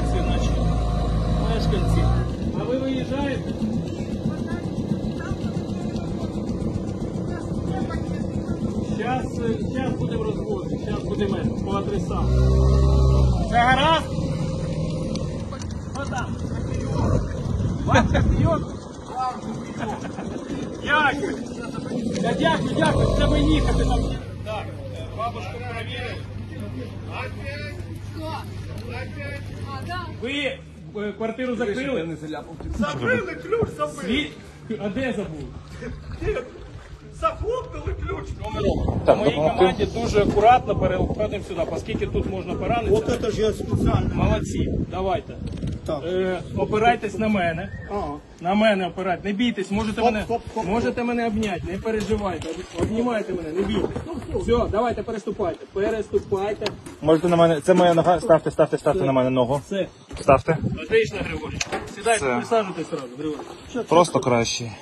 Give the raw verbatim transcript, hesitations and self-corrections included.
Максимовичі, мешканці. А ви виїжджаєте? Зараз будемо розвозити, зараз будемо по адресам. Це гаразд? Ось там, копійок. Вам копійок? Вам копійок. Дякую. Дякую, дякую, треба їхати. Так, бабушка перевірила. Ви квартиру закрили? Забили ключ, забили. А де забули? Захлопнули ключ. В моїй команді дуже акуратно переходимо сюди, оскільки тут можна поранитися. Молодці, давайте. Опирайтесь на мене. На мене опирайтесь, не бійтесь, можете мене обняти, не переживайте. Обнімайте мене, не бійтесь. Все, давайте переступайте, переступайте. Можете на мене, це моя нога, ставте, ставте, ставте на мене ногу. Ставте. Отлично, Григорьович. Сідайте, присаджуйтесь одразу, Григорьович. Просто краще.